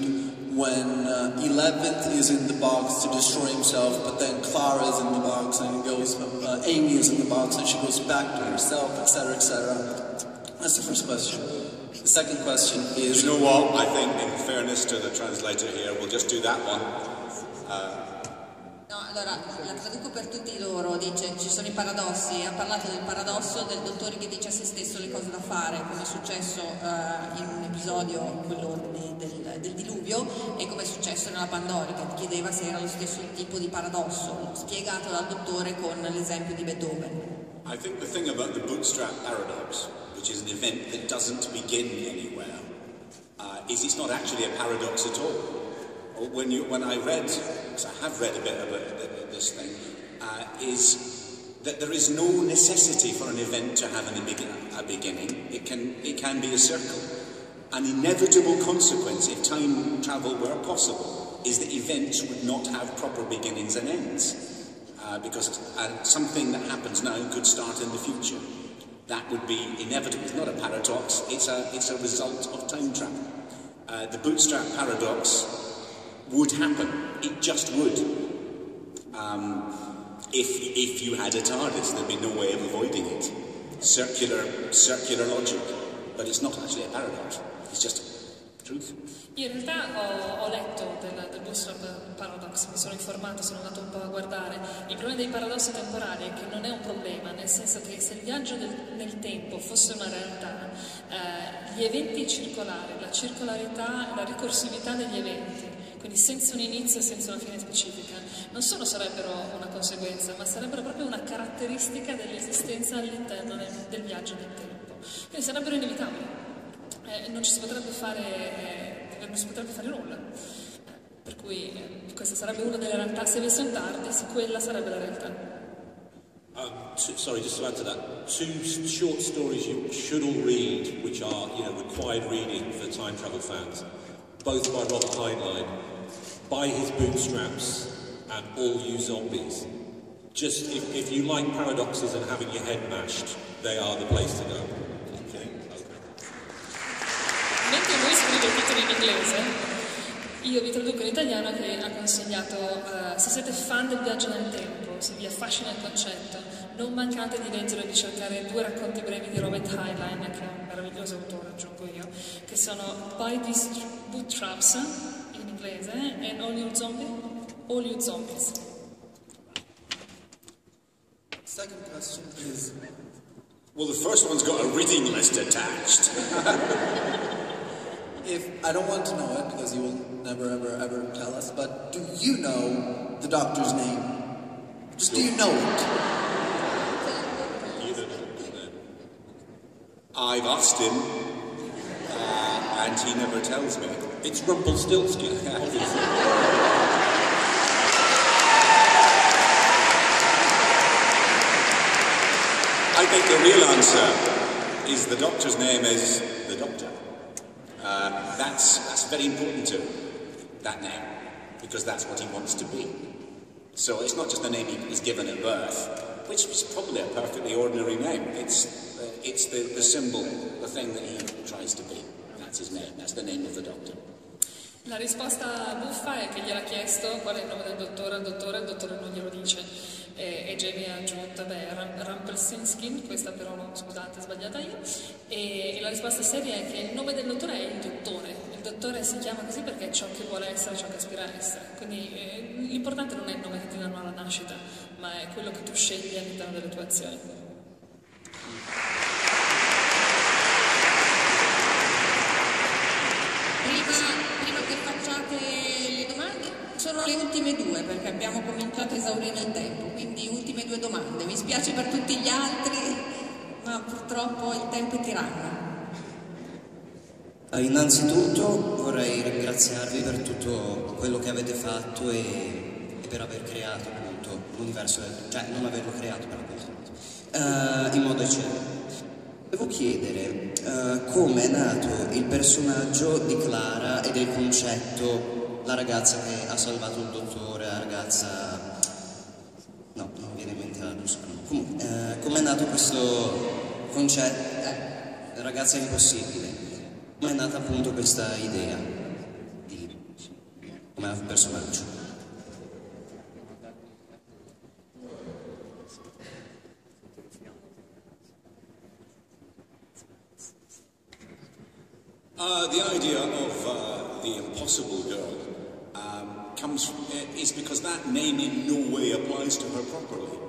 when uh, eleventh is in the box to destroy himself, but then Clara is in the box and goes, uh, Amy is in the box and she goes back to herself, et cetera, et cetera. That's the first question. The second question is... You know what? I think, in fairness to the translator here, we'll just do that one. Uh, no, allora, la traduco per tutti loro, dice, ci sono i paradossi, ha parlato del paradosso del dottore che dice a se stesso le cose da fare, come è successo uh, in un episodio, quello di, del, del diluvio, e come è successo nella Pandora, che chiedeva se era lo stesso tipo di paradosso, spiegato dal dottore con l'esempio di Beethoven. I think the thing about the bootstrap paradox, which is an event that doesn't begin anywhere, uh, is it's not actually a paradox at all. When, you, when I read, because I have read a bit about this thing, uh, is that there is no necessity for an event to have an, a beginning. It can, it can be a circle. An inevitable consequence, if time travel were possible, is that events would not have proper beginnings and ends. Uh, because uh, something that happens now could start in the future. That would be inevitable. It's not a paradox, it's a, it's a result of time travel. Uh, the bootstrap paradox would happen. It just would. Um, if, if you had a TARDIS, there'd be no way of avoiding it. Circular, circular logic. But it's not actually a paradox. It's just truth. Io in realtà ho, ho letto del, del bootstrap paradox, mi sono informato, sono andato un po' a guardare. Il problema dei paradossi temporali è che non è un problema, nel senso che se il viaggio del, nel tempo fosse una realtà, eh, gli eventi circolari, la circolarità, la ricorsività degli eventi, quindi senza un inizio e senza una fine specifica, non solo sarebbero una conseguenza, ma sarebbero proprio una caratteristica dell'esistenza all'interno del, del viaggio del tempo. Quindi sarebbero inevitabili, eh, non ci si potrebbe fare, eh, non si potrebbe fare nulla. Per cui eh, questa sarebbe una delle realtà, se avesse un TARDIS, quella sarebbe la realtà. Um, to, sorry, just to add to that, two short stories you should all read, which are, you know, required reading for time travel fans, both by Robert Heinlein, By His Bootstraps and All You Zombies. Just, if, if you like paradoxes and having your head mashed, they are the place to go. Okay? Okay. Mentre lui scrive il titolo in inglese, io vi traduco in italiano che ha consigliato, uh, se siete fan del viaggio nel tempo, se vi affascina il concetto, non mancate di leggere e di cercare due racconti brevi di Robert Heinlein, che è un meraviglioso autore, aggiungo io, che sono By His Bootstraps, in inglese, e All You Zombie, All You Zombies. Second question is... Well, the first one's got a reading list attached. If, I don't want to know it, because you will never, ever, ever tell us, but do you know the Doctor's name? Just do you know it? I've asked him, uh, and he never tells me. It's Rumpelstiltskin, obviously. I think the real answer is the Doctor's name is the Doctor. Uh, that's, that's very important to him, that name, because that's what he wants to be. So it's not just the name he's given at birth, which is probably a perfectly ordinary name. It's... It's the, the symbol, the thing that he tries to be. That's his name, that's the name of the Doctor. La risposta buffa è che gliel'ha chiesto qual è il nome del dottore, il dottore, il dottore non glielo dice. E, e Jamie ha aggiunto, beh, Rumpelstiltskin, questa però, no, scusate, è sbagliata io. E, e la risposta seria è che il nome del dottore è il dottore. Il dottore si chiama così perché è ciò che vuole essere, ciò che aspira a essere. Quindi eh, l'importante non è il nome che ti danno alla nascita, ma è quello che tu scegli all'interno delle tue azioni. Prima che facciate le domande, sono le ultime due perché abbiamo cominciato a esaurire il tempo, quindi ultime due domande. Mi spiace per tutti gli altri, ma purtroppo il tempo è tiranno. Innanzitutto vorrei ringraziarvi per tutto quello che avete fatto e, e per aver creato appunto l'universo, cioè non averlo creato per appunto, uh, in modo eccellente. Devo chiedere uh, come è nato il personaggio di Clara e del concetto la ragazza che ha salvato il dottore, la ragazza... no, non mi viene in mente la persona. Comunque, uh, come è nato questo concetto... Eh, ragazza impossibile. Come è nata appunto questa idea di come personaggio? Uh, the idea of uh, the impossible girl um, comes from, uh, is because that name in no way applies to her properly.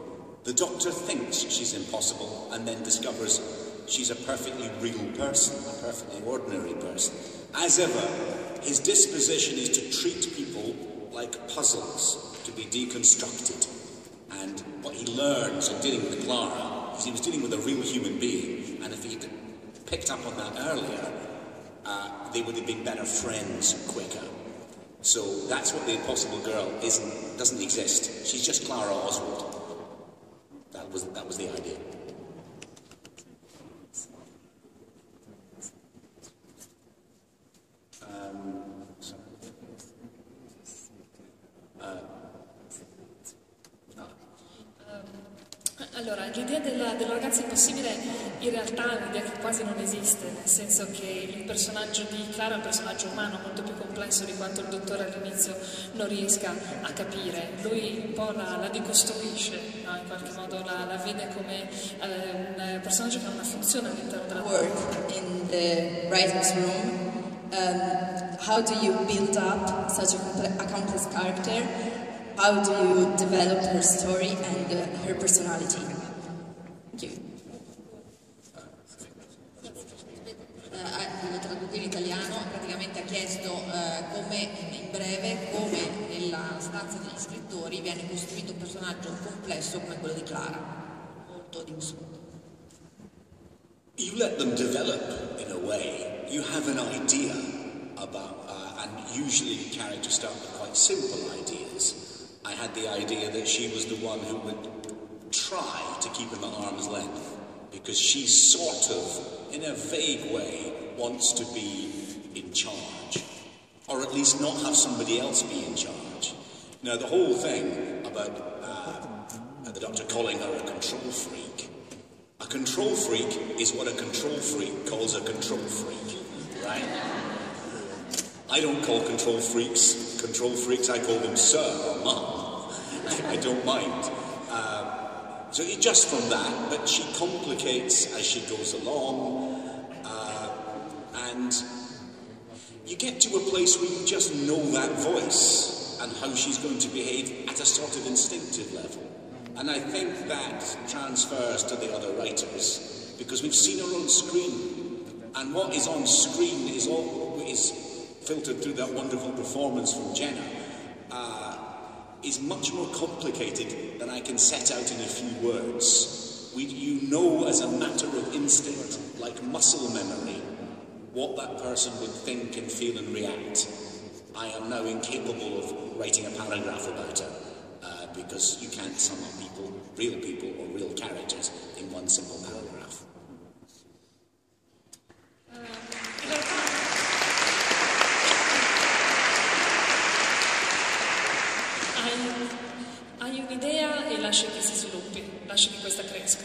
The Doctor thinks she's impossible and then discovers she's a perfectly real person, a perfectly ordinary person. As ever, his disposition is to treat people like puzzles, to be deconstructed. And what he learns in dealing with Clara is he was dealing with a real human being, and if he'd picked up on that earlier, uh, they would have been better friends quicker. So that's what the impossible girl isn't, doesn't exist. She's just Clara Oswald. That was, that was the idea. Allora, l'idea della, della ragazza impossibile in realtà è un'idea che quasi non esiste, nel senso che il personaggio di Clara è un personaggio umano molto più complesso di quanto il dottore all'inizio non riesca a capire. Lui un po' la, la decostruisce, no? In qualche modo la, la vede come eh, un personaggio che ha una funzione all'interno della work in the writer's room. Um, how do you build up such a, a complex character? How do you develop her story and uh, her personality? Thank you. Lo tradotto in italiano, praticamente ha chiesto uh, come, in breve, come nella stanza degli scrittori viene costruito un personaggio complesso come quello di Clara. Molto diffuso. You let them develop in a way. You have an idea about, uh, and usually characters start with quite simple ideas. I had the idea that she was the one who would try to keep him at arm's length, because she sort of, in a vague way, wants to be in charge, or at least not have somebody else be in charge. Now, the whole thing about uh, the Doctor calling her a control freak, a control freak is what a control freak calls a control freak, right? I don't call control freaks control freaks, I call them sir or mum. I don't mind. Uh, so just from that, but she complicates as she goes along, uh, and you get to a place where you just know that voice and how she's going to behave at a sort of instinctive level. And I think that transfers to the other writers, because we've seen her on screen, and what is on screen is all is. Filtered through that wonderful performance from Jenna, uh, is much more complicated than I can set out in a few words. We, you know as a matter of instinct, like muscle memory, what that person would think and feel and react. I am now incapable of writing a paragraph about her, uh, because you can't sum up people, real people or real characters, in one simple paragraph. Hai un'idea e lasci che si sviluppi, lasci che questa cresca.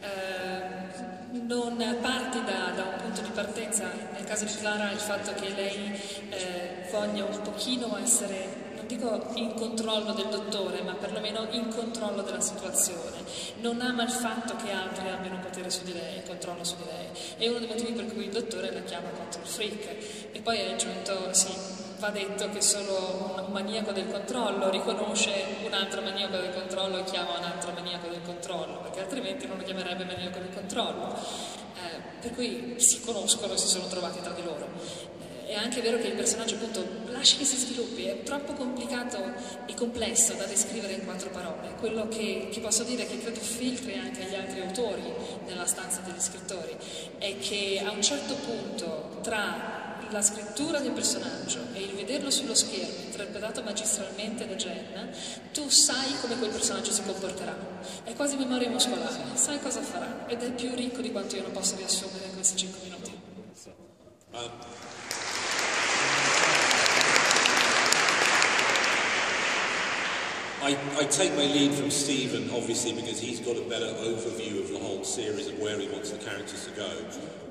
Eh, non parti da, da un punto di partenza, nel caso di Clara il fatto che lei eh, voglia un pochino essere, non dico in controllo del dottore, ma perlomeno in controllo della situazione. Non ama il fatto che altri abbiano potere su di lei, controllo su di lei. È uno dei motivi per cui il dottore la chiama control freak. E poi è aggiunto, sì, va detto che solo un maniaco del controllo riconosce un altro maniaco del controllo e chiama un altro maniaco del controllo, perché altrimenti non lo chiamerebbe maniaco del controllo. Eh, per cui si conoscono e si sono trovati tra di loro. Eh, è anche vero che il personaggio, appunto, lascia che si sviluppi, è troppo complicato e complesso da descrivere in quattro parole. Quello che, che posso dire, che credo filtri anche agli altri autori nella stanza degli scrittori, è che a un certo punto tra la scrittura del personaggio e il vederlo sullo schermo interpretato magistralmente da Jenna, tu sai come quel personaggio si comporterà. È quasi memoria muscolare, sai cosa farà, ed è più ricco di quanto io non possa riassumere in questi cinque minuti. Um. I, I take my lead from Steven, obviously, because he's got a better overview of the whole series and where he wants the characters to go.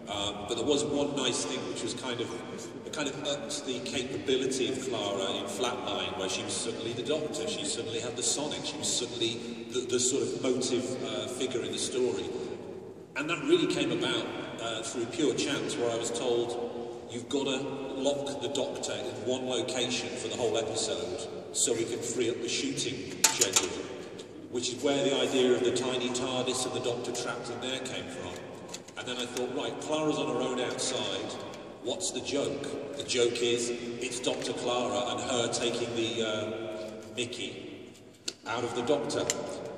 Um, but there was one nice thing which was kind of, it kind of upped the capability of Clara in Flatline, where she was suddenly the Doctor, she suddenly had the Sonic, she was suddenly the, the sort of motive uh, figure in the story. And that really came about uh, through pure chance, where I was told, you've got to lock the Doctor in one location for the whole episode, so we can free up the shooting schedule, which is where the idea of the tiny TARDIS and the Doctor trapped in there came from. And then I thought, right, Clara's on her own outside, what's the joke? The joke is, it's Doctor Clara and her taking the uh, Mickey out of the Doctor.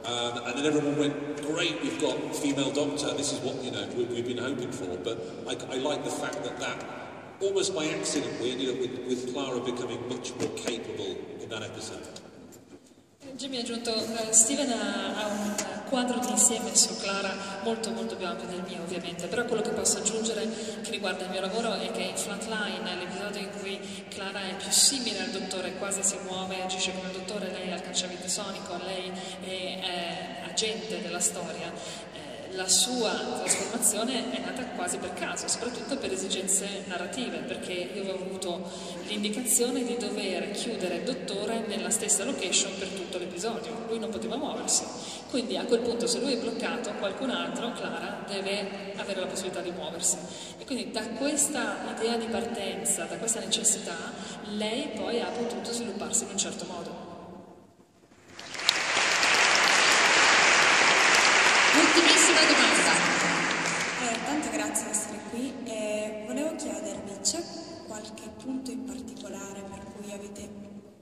Um, and then everyone went, great, we've got a female Doctor, this is what, you know, we, we've been hoping for. But I, I like the fact that that, almost by accident, we ended up with, with Clara becoming much more capable in that episode. Jimmy ha aggiunto, uh, Steven ha, ha un quadro di insieme su Clara molto molto più ampio del mio, ovviamente, però quello che posso aggiungere che riguarda il mio lavoro è che in Flatline, l'episodio in cui Clara è più simile al dottore, quasi si muove, agisce come il dottore, lei ha il cacciavite sonico, lei è, è agente della storia, la sua trasformazione è nata quasi per caso, soprattutto per esigenze narrative, perché io avevo avuto l'indicazione di dover chiudere il dottore nella stessa location per tutto l'episodio, lui non poteva muoversi, quindi a quel punto se lui è bloccato, qualcun altro, Clara, deve avere la possibilità di muoversi, e quindi da questa idea di partenza, da questa necessità, lei poi ha potuto svilupparsi in un certo modo. Punto in particolare per cui avete,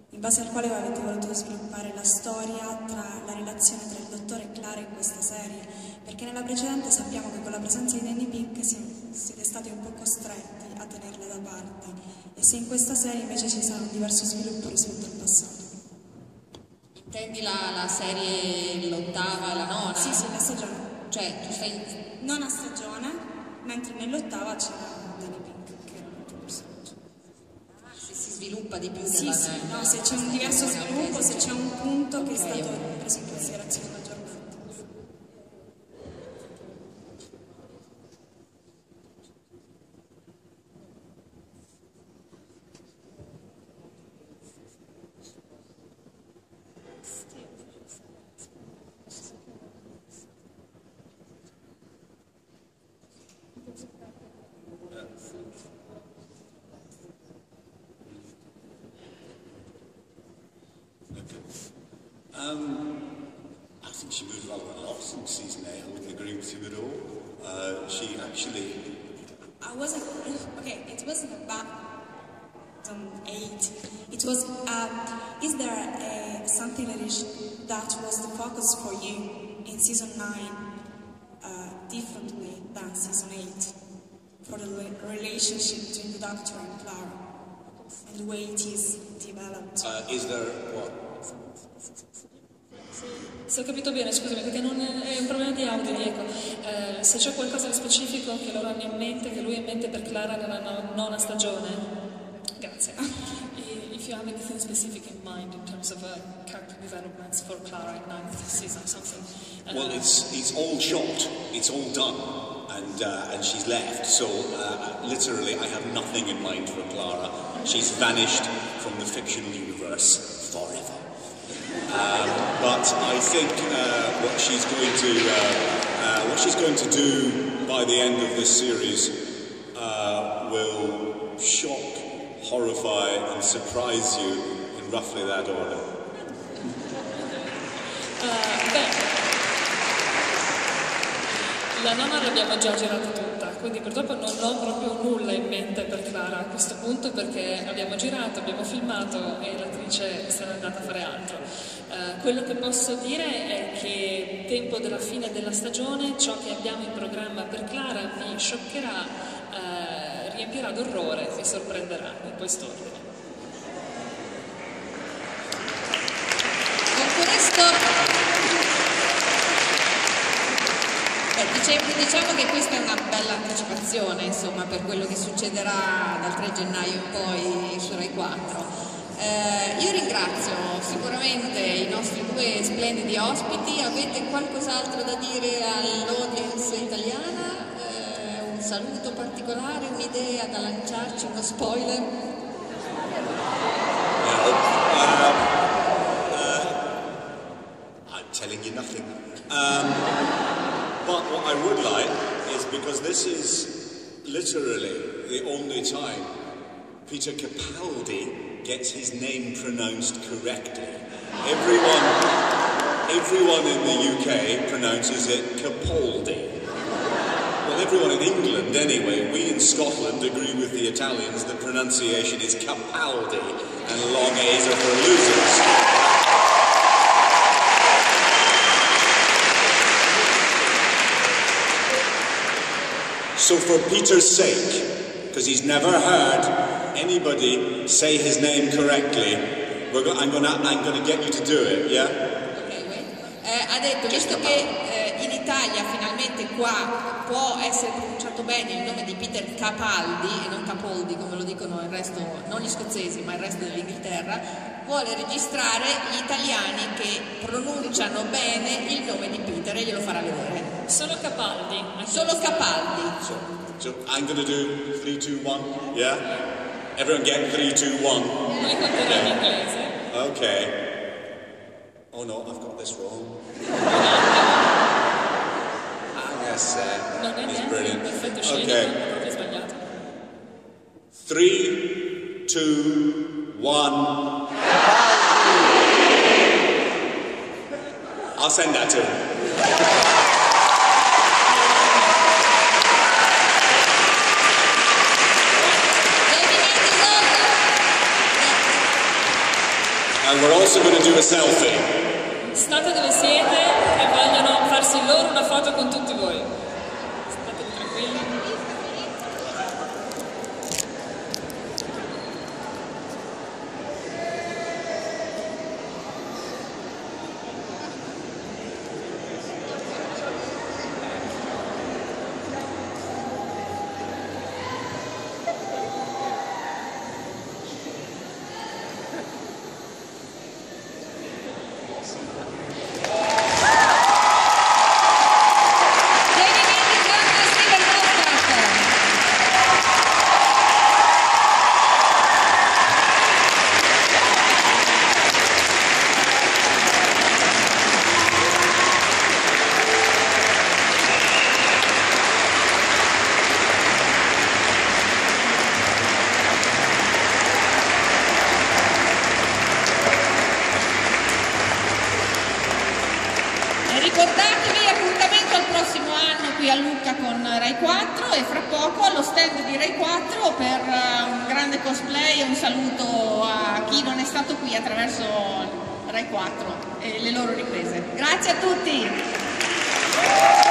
in base al quale avete voluto sviluppare la storia tra la relazione tra il dottore e Clara in questa serie, perché nella precedente sappiamo che con la presenza di Danny Pink siete stati un po' costretti a tenerla da parte, e se in questa serie invece ci sarà un diverso sviluppo rispetto al passato. Intendi la, la serie l'ottava, la nona? Sì, sì, la stagione. Cioè, tu sei nona stagione, mentre nell'ottava c'era sviluppa di più. Sì, della, sì, no, della, se c'è un diverso sviluppo, se c'è un punto che è stato preso in considerazione la giornata. Um, I think she moved rather a lot since season eight. I wouldn't agree with you at all. Uh, she actually... I wasn't... Okay, it wasn't about um, eight. It was... Uh, is there a, something that, is, that was the focus for you in season nine uh, differently than season eight? For the relationship between the Doctor and Clara? And the way it is developed? Uh, is there... what? Se ho capito bene, scusami, perché non è, è un problema di audio, ecco. Eh, se c'è qualcosa di specifico che loro hanno in mente, che lui ha in mente per Clara nella no, nona stagione, grazie. If you have anything specific in mind in terms of uh, character developments for Clara in ninth season or something. Uh, well, it's, it's all shot, it's all done. And, uh, and she's left, so uh, literally I have nothing in mind for Clara. She's vanished from the fictional universe forever. Um, but I think uh, what she's going to uh, uh, what she's going to do by the end of this series uh, will shock, horrify, and surprise you in roughly that order. Uh, La nonna l'abbiamo già girata tutta, quindi purtroppo non ho proprio nulla in mente per Clara a questo punto, perché abbiamo girato, abbiamo filmato e l'attrice se n'è andata a fare altro. Uh, quello che posso dire è che tempo della fine della stagione ciò che abbiamo in programma per Clara vi scioccherà, uh, riempirà d'orrore e sorprenderà in quest'ordine. Con questo Beh, diciamo che questa è una bella anticipazione, insomma, per quello che succederà dal tre gennaio in poi su Rai quattro. Eh, io ringrazio sicuramente i nostri due splendidi ospiti. Avete qualcos'altro da dire all'audience italiana? Eh, un saluto particolare, un'idea da lanciarci, uno spoiler? Well, uh, uh, I'm telling you nothing. Um, but what I would like is, because this is literally the only time Peter Capaldi gets his name pronounced correctly. Everyone, everyone in the U K pronounces it Capaldi. Well, everyone in England anyway. We in Scotland agree with the Italians that pronunciation is Capaldi, and long A's are for losers. So for Peter's sake, because he's never heard anybody say his name correctly, We're go I'm, gonna, I'm gonna get you to do it, yeah? Okay, wait. Eh, ha detto, visto che eh, in Italia finalmente qua può essere pronunciato bene il nome di Peter Capaldi e non Capaldi come lo dicono il resto, non gli scozzesi ma il resto dell'Inghilterra, vuole registrare gli italiani che pronunciano bene il nome di Peter e glielo farà vedere. Solo Capaldi. Solo Capaldi. So, so I'm gonna do three, two, one, yeah? Everyone get three, two, one. Yeah. Okay. Oh no, I've got this wrong. Hang a sec. It's brilliant. Okay. Three, two, one. I'll send that to him. And we're also going to do a selfie. State dove siete e vogliono farsi loro una foto con tutti voi. State tranquilli. Rai quattro e le loro riprese. Grazie a tutti!